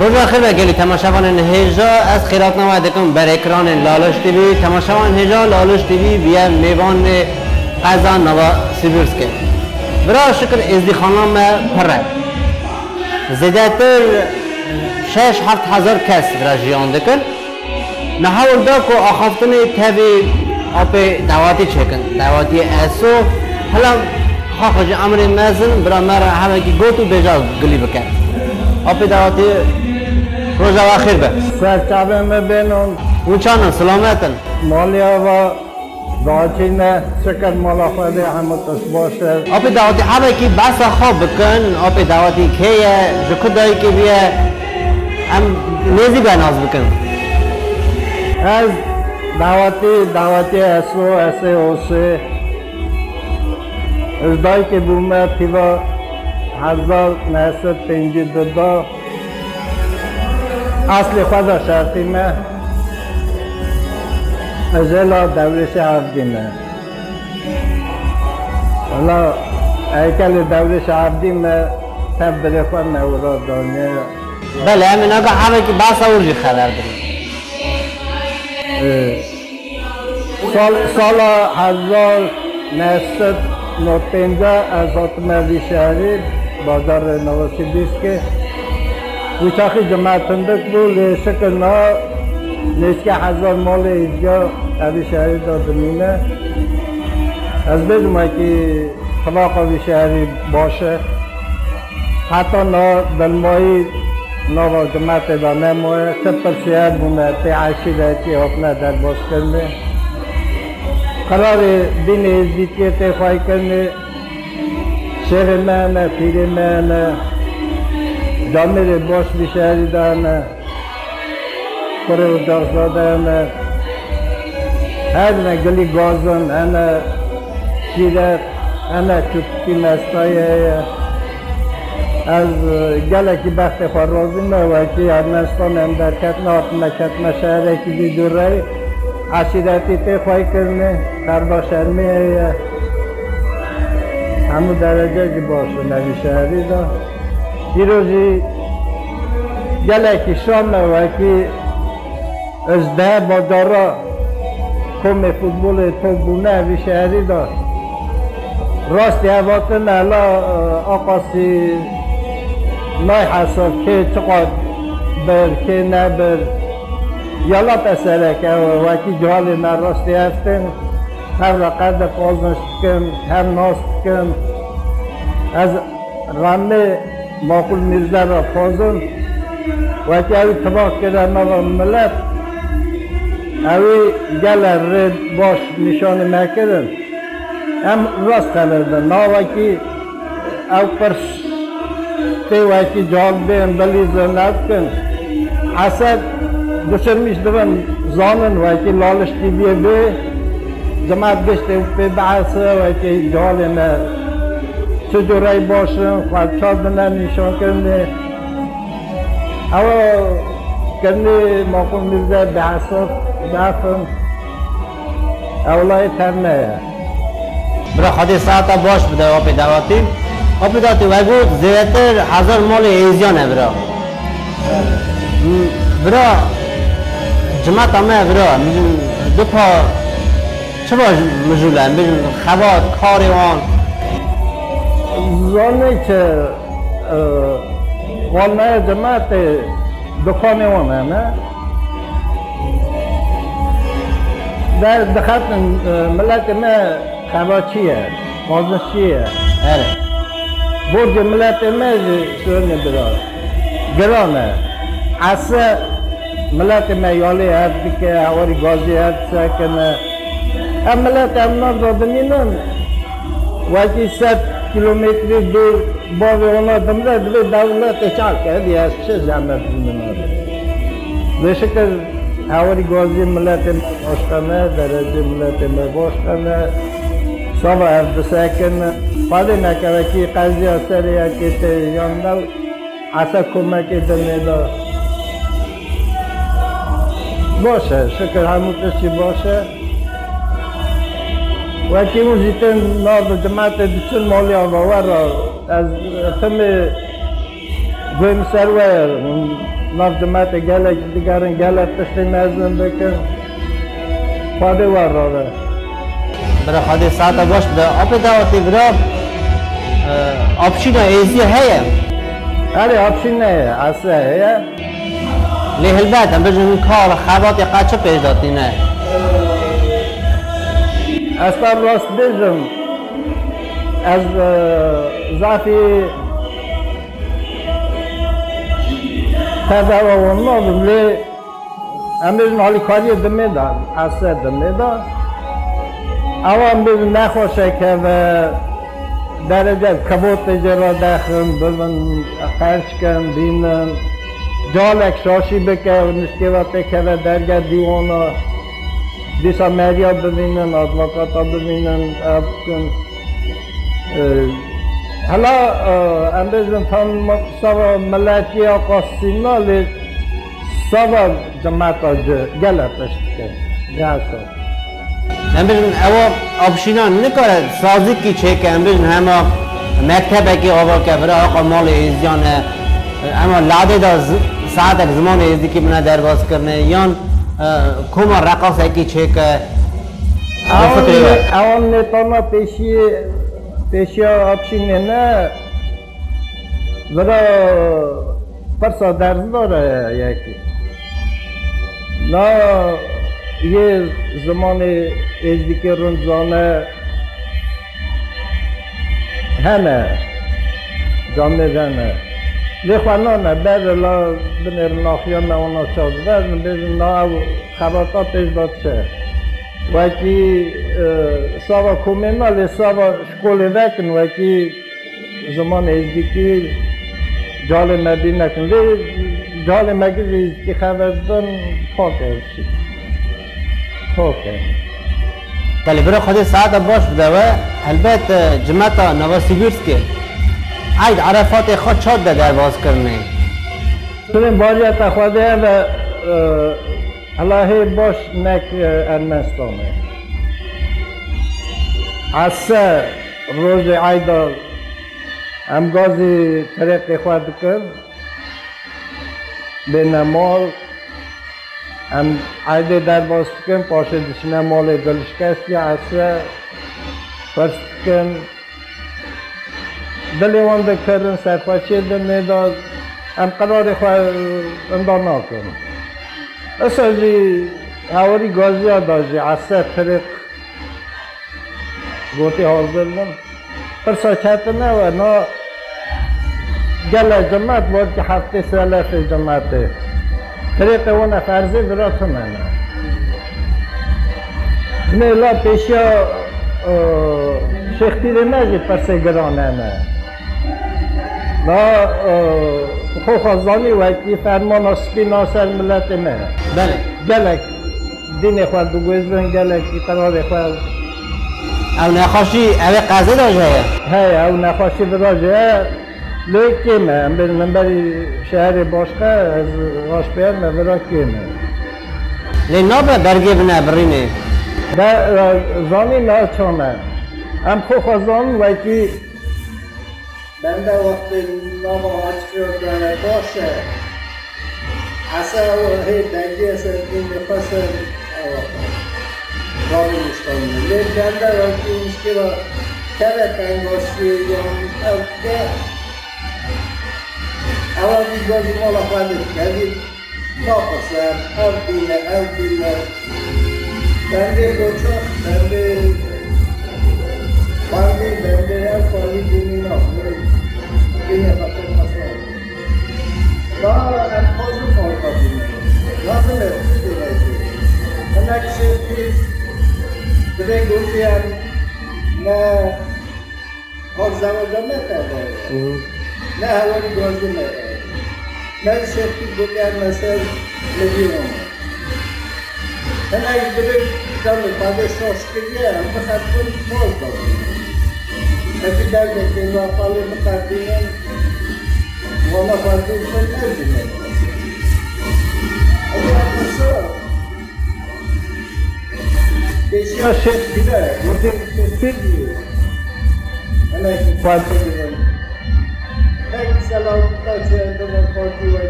بزرخی بگیری تماشاوان هجا از خیرات نویدکم بر اکران لالش تیوی. تماشاوان هجا لالش تیوی بیه میوان قضا نوا سیبیرسکه برای شکر ازدی خانم پره زیدتر 6-7 هزار کس برای جیانده کن نحول دا که آخافتن تیوی آپ دعواتی چکن دعواتی ایسو حالا خواهج امر مزن برای مرا همه که گوتو بجا گلی بکن آپ دعواتی روز آخر به سرکبه مبینون اوچانن سلامتن مالی آوا دعاتینه شکر مالا خواهده همه تشباشه آپ دعواتی همه که بس خواب بکن آپ دعواتی که جکد دایی که بیه هم نیزی به ناز بکن از دعواتی اسو از دایی که بومه تیوا 1952 اصل خدا شرطی مه از ایلا دورش عبدی مه اولا ایکل دورش عبدی مه تب بری خود نورا دانیه بله امین اگه همه که بس اورجی خبر داریم سال 1995 از آتموی شهری بازار نوسیبیسک که ویچاخی جماعتندک بود لیشک نا لیشک 1000 مال ایزگاه اوی شهری دادمینه از بجمه که طلاق اوی شهری باشه حتی نا دلمایی نا جماعت ادامه موه سپر شهر بونه تی عشی ده که حکمه در باز کرده قرار دین ازدیتی تی خواهی کرده شهر مهنه پیر مهنه جامعه باش بیشهری دهنه کره و دارزاده هنه هنه گلی گازن هنه شیرت هنه چوبکی مستایه هیه از گله که بخت خرازی نه و که ارمنستان هم در کتمه شهره که دیدوره عشیرتی تی خواهی کرنه قربا شرمی هیه همون درجه که باشه نوی شهری دا دیروزی گله که شامه و که از ده بادارا کم فوتبول توبونه نوی شهری دا راستی هواتن الان آقاسی نای حساب که چقدر بر که نبر یلا تسرکه و که جهال نراستی هفتن هر رقد پازنش کن هر ناست کن از رمه ماقول میرزه را پازن و که اوی تباه کردن و ملت اوی گل رد باش نشان مکردن هم راست کردن ناوکی او پرش تیوکی جال بین بلی زنب کن حسد دوشرمیش دون زانن وکی لالش تیبیه به جماعت گشته و پی بحثه وکی جال نه چجوره باشن خواهدشار بنه نیشان کرنه او کرنه ماقوم میرزه بحثه بحثم اولای ترنه برای خودی ساعتا باش بده آپی دواتی وگود زیادتر 1000 مال ایزیانه برا جماعت همه برا دو پا چه باش مجوله خواد کاروان زانه که والنه جماعت دکانه وانه نه در دخط ملت ما خواد چیه بازنش چیه هره برج ملت ما شونه برای گرانه اصلا ملت ما یالی هستی که هواری گازی هست سکنه هم ملت امنا دادمینن وکی 100 کیلومتری دور باقی اونا دمره دوی دولت چار کردی از چه زحمت بودنه بشکر هواری گازی ملت ما باشتنه درجه ملت ما باشتنه صبح هفته سکنه پاده نکره که قضی اثر یکی تیجان دل اصلا کمکی دمیده باشه شکر همون کسی باشه و که اون زیتن ناد جماعت دیچون مالی آباور را از ختم گویم سرور مردمت گلک دیگرین گلک تشتی نزدن بکن خواده ور را ده برای خواده ساعت باش در آب دواتی برای آپشین ایزی هیه هره آپشین هیه اصلا هیه لیه البته هم بجنون کار خبات یا قچه پیش داتی نه اصلا راست بجم از ضعفی تازه و نازم لی امروز حالی کاری دمی دار اصلا دمی دار اما امروز نخوشه که درجه کبوت جرا دخم ببن خرش کن بینن جالک شاشی بکر نشکواته که درگه دیوانا دیسا مریا ببینن ادوکاتا ببینن اب کن حالا امروز تن سوا ملتی آقا سینالی سوا جمعت آجه گلت اشتکن گلت امروز او آبشینان نکاره سازی کی چه که امروز همه مکتبه که آور که برای آقا مال ایزیان اما لاده در ساعت زمان ایزی که بنا درواز کرنه یان کما رقص اکی چه که اون نتانا پیشی آبشینه نه برای پرسا درز داره یکی نه یه زمان ازدی که رنزانه همه جامعه زنه لیخوانانه برلا بنیر ناخیانه اونا چاز برن بزنه او خواتا پیشداد چه وکی ساوا کومینالی ساوا شکولی وکن وکی زمان ازدی که جال مبی نکن لی جال مگیزی ازدی خواردن پاک ازدی خوکه. تلی برای خود ساعت باش بده و البته جمعتا نواسیبیرسک عید عرفات خود چاد ده درواز کرنه سلیم باریتا خوده و هلاهی باش نک ارمنستانه از سه روز عید امگازی طریق خود کرد به نمال ام عید درواز کن پاشه دشنه مال دلشکست یا اصلا پرست کن دلیوانده کردن سرپاچه دنه داد ام قرار خواه اندار ناکن اصلا جی هواری گازی ها داشتی اصلا طریق گوتی حاضر دن پرسا چطنه و نا گل جمعت بود که هفته سالف جمعته طریق اون فرزه برای تو منه نیلا پیشی ها شیختیر نجی پرسه گرانه نه نا خوخازانی وکی فرمان ها سپین ها سر ملت نه بله گلک دین خود دوگوزن گلک ایترار خود او نخاشی او قضی را جایه های او نخاشی برا جایه لیکن من برای شهر باشقه از غاشپیر مبرا کیمه لی نابه برگی بنه برینه زانی نه چانه هم خوخ زان ویکی بنده وقتی نابه آچکر کنه باشه اصلا هی دنگی اصلا این نفس رابی مشتانه لی بنده وقتی اینشکی را کبه کنگاشی یا اوکه اول بیگازی مالا خواهدش کردید ناقصر، هر دیله بنده هر کاری دینی ناخوری دینه خطر مسئله دا انخاجو کارکا دینه ناظمه دینه هنکسی پیز بده گوزیم نه خاک زمجا مکرده نه هواری گازی مکرده من شرکی بودن مثل لبیان من اگه بره دارم بعد شاشکریه هم بخط کنی مال دارم افی درگه که نافاله مقدیمم وانا فردیم من نزیمه اگه هم بسا بیشی ها شرکیده مدیم شرکیدیه من اگه فردیم من سلام تاجر دوبار کردی و دیگه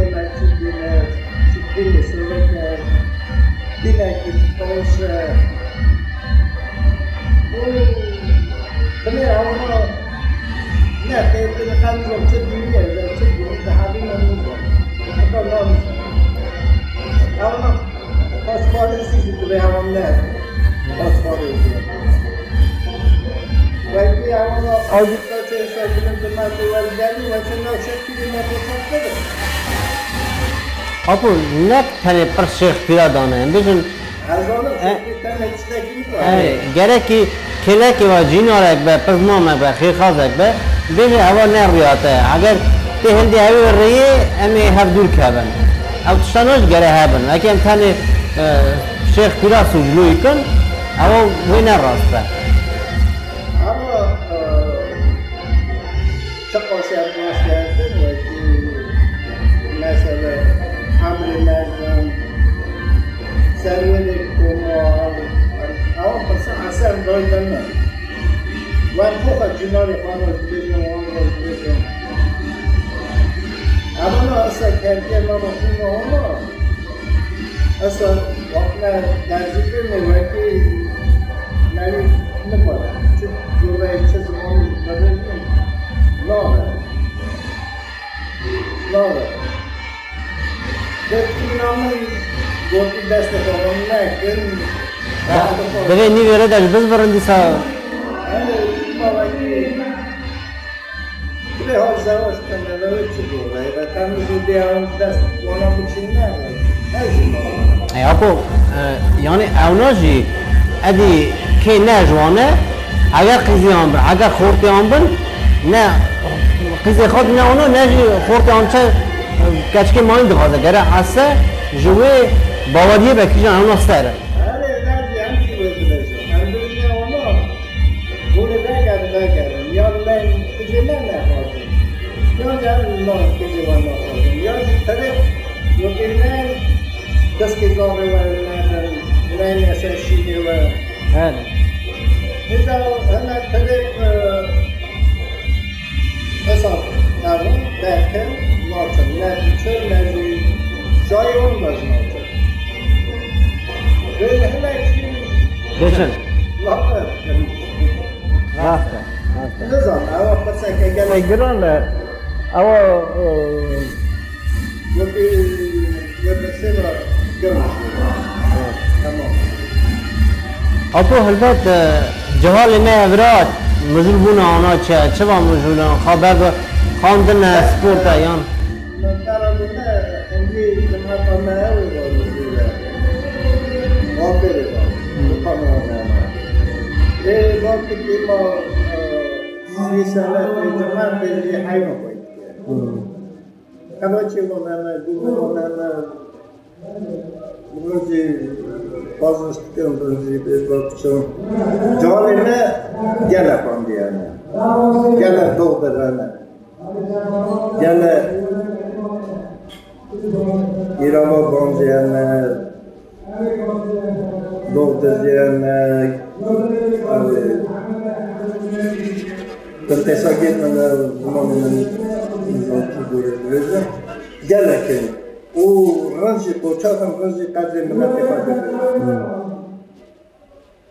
نتیجه نشده سرکه دیگه کیستوشه. تنها اونا نه تیتر خانم چه دیگه چه دیگه حالی نمی‌کنه. حتی نام اونا پاسپورتی تو به هم نه پاسپورتی. وقتی آنها آزیتا چه سازمان دماغی وارجانی و چنان شکلی نبود کرد. آپو نه تنه پرسش پیادانه. بیشتر گرکی کلکی و جینارک به پزمامک به خیخازک به بیشتر هوا نریاته. اگر تهندی هوا ریه امی هر دور که بن. اوتشانوش گره هبن. اگه امتحانی شیخ پیاد سوژلوی کن، هوا وی نراسته. چکوشی اتماسیان دوستی مثلا امروزم سریع کمال آن پس اصلا داریم نه و خوب جنری خانه بیشتر آن را بیشتر اما اصلا کردیم ما مفهوم آن اصلا وقتی نزدیک می‌بینی نمی نمی‌باید چه جوری چه زمانی نمی‌بینی لاغر دستی نامه گویی دست کردم نه کن داره نیویره داشت بس برندی سا به حال زواج کنه داره چی بوده و تمیز دیارم دست گونم چین نه ای آپو یعنی اوناجی ادی که نه جوانه اگر قیزی آن بر اگر خورتی آن بر نه قیزی خود نه اونو نجی خورتی آن چه کچکی ماین دخوازه گره حسه جوه باوریه به کجا همون سره آره نجی همچی بایده بایده همدونی اونا بوله بگرم یا من کجی من نخوازم یا جرم من کجی من نخوازم یا طرف یکی من دست که زاره و من اساشیده و هره هزا همه طرف حساب نرم درکن ناتم نتیچه نزید جای اون باز ناتم به همه چی بشن لحظه رفته نظام اوه پس اگه گلن گرانه اوه یه بسیم را گرانه تمام اپو حلوت جهال نه افراد مجبور بودن آنها چه با مجبورن خبر خواندن اسپورت ایان. نترا بوده اینجی جمهور ماهی بوده. آبی بود. خانه آنها. یه وقتی که ما میشله جمهور بزی حیوان بود. کاموچی ما نمی‌دونم نمی‌دونی بازش کردم بزی بزرگشون. جالی نه. گله پاندیانه، گله دوبرانه، گله ایرانو پاندیانه، دوبرانه، آره، تنها که من نمی‌دونم چی دوره میشه، گله که او رنجی پوچاتم رنجی قدری مناطق داره،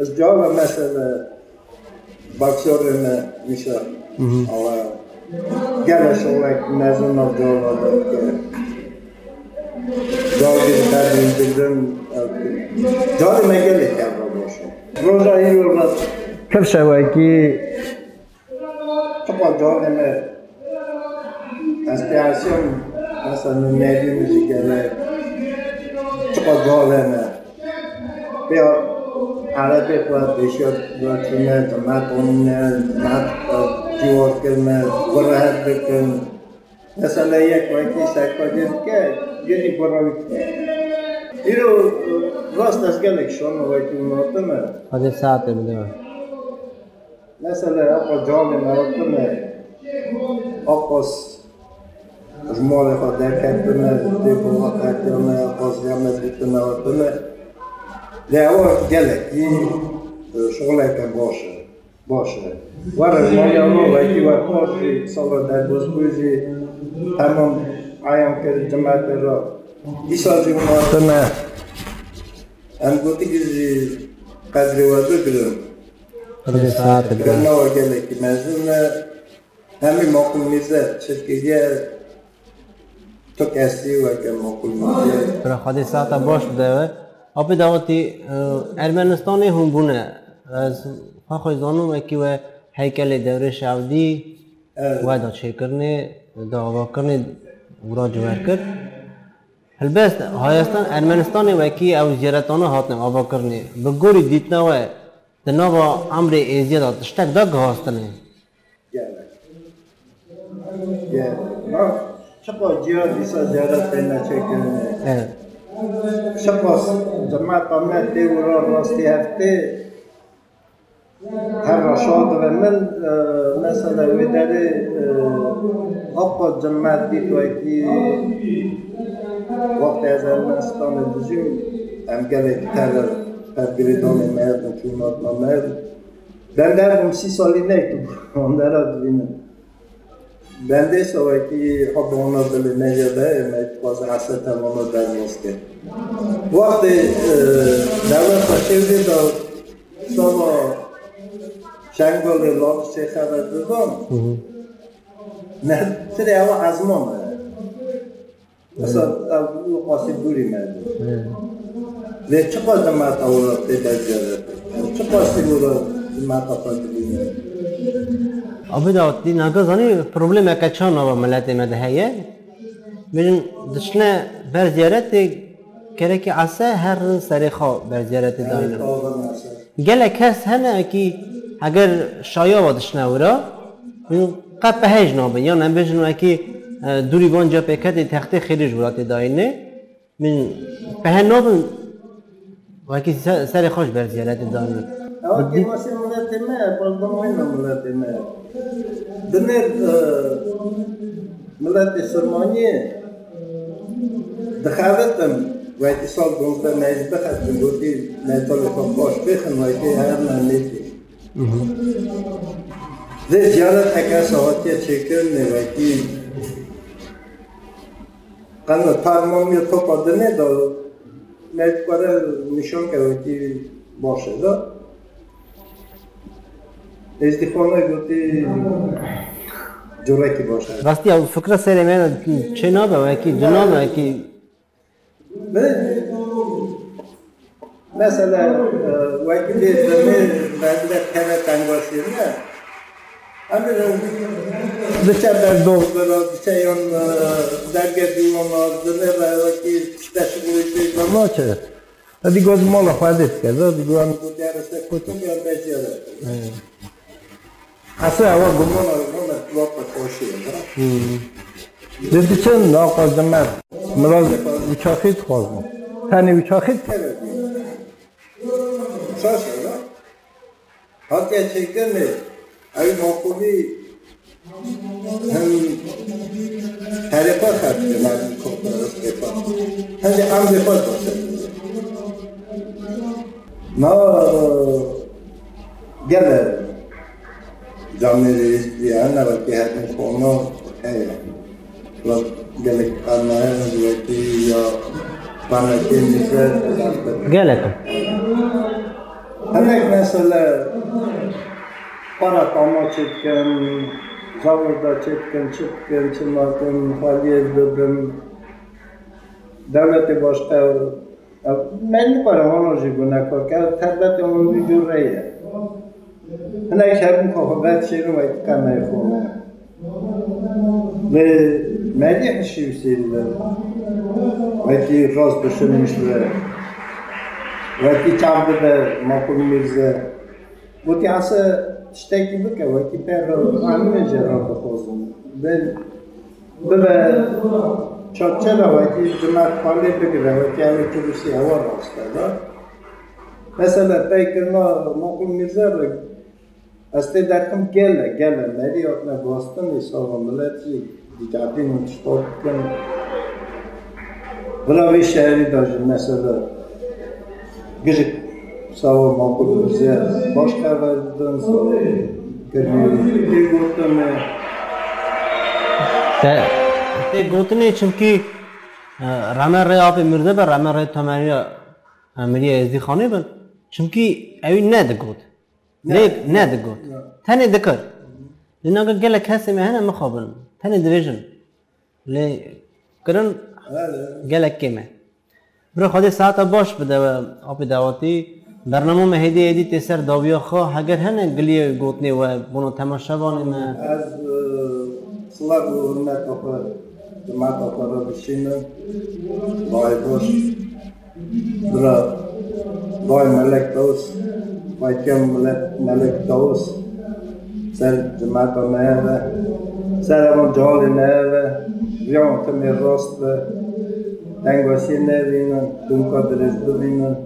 از جاله مثلا باکسیور من میشه، اما گلش اولک نزدیم نبودن ولی جایی داریم دیدن جایی مگلی کردم باشه. روزایی رو بذار کف شواکی تو با جایی من انسپیراسیون مثلا نمیدی میشکنه تو با جایی من بیا عربی پرد بیشتر دوستیم دماد جوار کنم برهات بکنم مثلا یک وقتی سکوچن که یه برهات اینو راست نسکنیک شون وقتی مرتب میاد از ساعتی میاد مثلا آقای جامی مرتب میاد آقاس از مال خدا کت میاد دیگه وقت میاد آقاس جامد بیت میاد لا هو قال لك شغلك باشه باشه. وارد مالیانو وقتی وقتی سال در بازگویی تمام عیام کرد جماعت را ایشازی ماستن انگوتی گزی قدری وادو کردم. کنار گله کی مزمن همی مکن میزد شرکیه تو کسی و که مکن میزد. برای خودی ساعت باش داره. آبی داوتی ارمنستانی هم بونه. فاخر زانو مکی و هیکل دوره شعبی واداد شکرنه داغ کرنه وراج ورکت. البته هایستان ارمنستانی مکی اوزیرتانو هاتن آباد کرنه. بگویی دیت نه و دنوا عمر ایزیاد شتک داغ هستنه. یه ما شبا جیادی سازیارت پیدا شکنه. شبا جماعت آمده دیوار راستی هفته. هر شاد و من مثلا ویداری آقا جماعت دید ویدی وقتی از ارمنستان دوزیم امگلی تر پرگریدان مردم چون آتنا مردم در درم 30 سالی نیتو بران در آدوینم بنده سوایی که حب اونا دلی نیده امید باز حسد هم اونا در نسکه وقتی دولت خشیده دار ساما شنگل لابش چه خبر دادم نه چرا اما از ما مرد مثلا او قاسب دوری مرد نه چه قاسب مرد اولا پیدا جارد چه قاسب اولا مرد اولا دوری آبی دادی نگذانی پروبلم اکچان آب ملت مدهیه می‌ن دشنه برزیارت کرده که عسه هر سریخا برزیارت داینه گله کس هنر کی اگر شایا و دشنه ورا می‌ن قبه هیچ نبین یا نمی‌شن و کی دوری بانجا پکت تخته خیلی جورات داینه می‌ن پهن نبین و کی سریخاش برزیارت داینه آقای واسه ملت ما، بالدمای ملت ما. دنر ملت سرمانی دخالتم و اتصال دنبال نیز دخالتم گویی نیتال کامپاش بخن و که هر نمیتی. در جالت اگر ساعتی چکر نمیکی کنار پارمانی تو پدنه دار نیت کاره نشان که وقتی باشه دا. استیفانه گویی جورایی باشه. وقتی اول فکر سری من چه نبوده و کی جناب و کی مثلا وقتی دنبال بعد از کنار تنگوشی نه، اما دچار دردوم برای دچاریان درگذیم و دنبال وقتی داشتنی ما چه؟ ادی گزمان خواهد کرد، ادی گویم گویارسته کوچک یا بزرگ. اصلا اول گمان آوردم اتفاق خوشیه. دیدی چند ناقص من مرا ویچاخیت خواهم. تنی ویچاخیت کردی. شش نه. حتی چیکن نه. این ماکولی هم هرپا خرید من کردم هرپا. هنی آمریکا باشه. نه گله. جامعه ریزیان نباید هر میخوانم هیا. لب گلک آنها نبودی یا پانکی میشد. گلک. هنگ مثلا پارکامو چیکن، زاوردا چیکن، چیکن چماتن خالی دبرم دولتی باشته و من پارکامو چیکن کار که تربت اون ویدیو ریه. من اگه شرم خواه باید شیرم باید کنه خواه به ملیح شیوسیل ویدی راست بشنمش ویدی چند بده ماکو میرزه ویدی اصلا شتکی بکه ویدی پر همه جرار بخوزم به چاچه را ویدی جمعت خالی بگره ویدی همه کروسی هوا راسته مثلا پیکرنا ماکو میرزه از تی درکم گله مری آتنا باستن ایسا و ملتی دیگردی منتشتاب کن براوی شهری داشت مثلا گجه سوال ماکو زیاد باش کردن سوال کردیم. تی گوته نه چونکی رامن رای آب مرده بر رامن رای تمامی میری ازدی خانه بند چونکی این نه دگود نه دگود تنه دکر لناگه گله کسی مهنا مخابن تنه دیجن ل کردن گله کیمه برای خودی ساعت باش بده و آب دعوتی برنامه مهدی ادی تسر داویا خو هگر هنگ گلی گوت نی و بنو تماشا وانی من از سلام ورمت آفر جماعت آفر را بشینه باید باش برا باید ملک داوس باید کم ملک داوس سر جماعت آنها و سر آن جالی نه و ریان تمی راست و انگوشی نبینن دنکا درست ببینن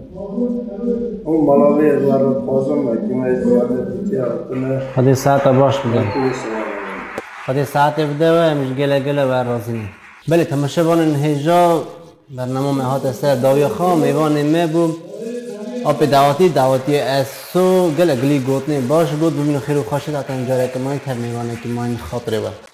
اون ملاوی ازوارد خوزم و که ما از زیاده بیتی آتنه خودی ساعت باش بگم خودی ساعت بده و همیش گله گله بر رازینه بله تماشه بانن هیجا برنامه مهات سر داوی خواه میوانه می بود آب دعواتی اسو گله گلی گوتنه باش بود ببینو خیرو خوشت آتن جاره که مای تر میوانه که مای خاطره بود